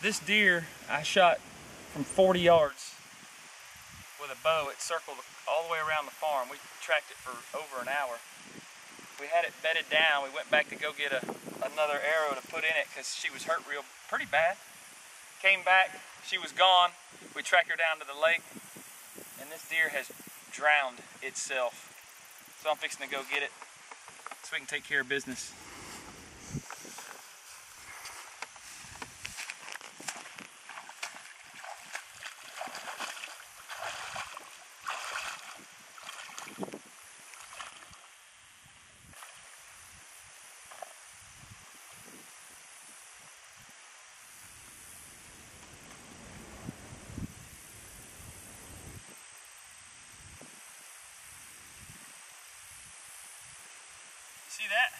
This deer I shot from 40 yards with a bow. It circled all the way around the farm. We tracked it for over an hour. We had it bedded down. We went back to go get another arrow to put in it because she was hurt real pretty bad. Came back, she was gone. We tracked her down to the lake, and this deer has drowned itself. So I'm fixing to go get it so we can take care of business. See that?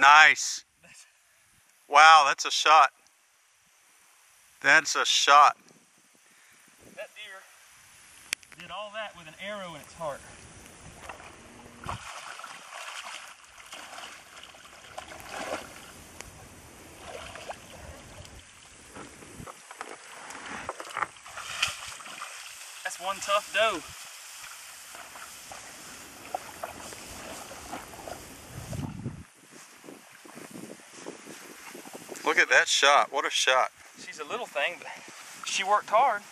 Nice. Wow, that's a shot. That's a shot. That deer did all that with an arrow in its heart. That's one tough doe. Look at that shot. What a shot. She's a little thing, but she worked hard.